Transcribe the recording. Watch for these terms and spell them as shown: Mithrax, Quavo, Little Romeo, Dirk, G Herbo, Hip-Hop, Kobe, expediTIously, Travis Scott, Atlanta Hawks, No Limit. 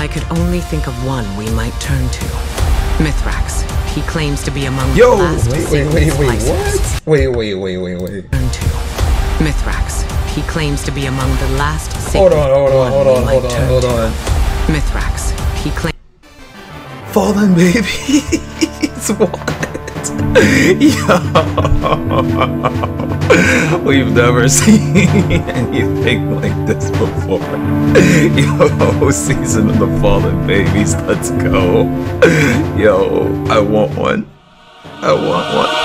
I could only think of one we might turn to. Mithrax. He claims to be among the last Mithrax. He claims to be among the last Hold on. Mithrax. He claims Fallen babies. Yo, we've never seen anything like this before. Yo, season of the fallen babies, let's go. Yo, I want one.